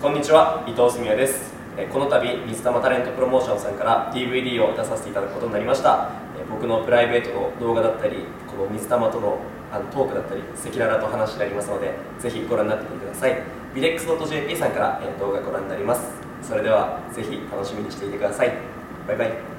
こんにちは、伊藤純也です。この度、水玉タレントプロモーションさんから DVD を出させていただくことになりました。僕のプライベートの動画だったり、この水玉とのトークだったり、赤裸々と話してありますので、ぜひご覧になってみてください。videx.jp さんから動画ご覧になります。それでは、ぜひ楽しみにしていてください。バイバイ。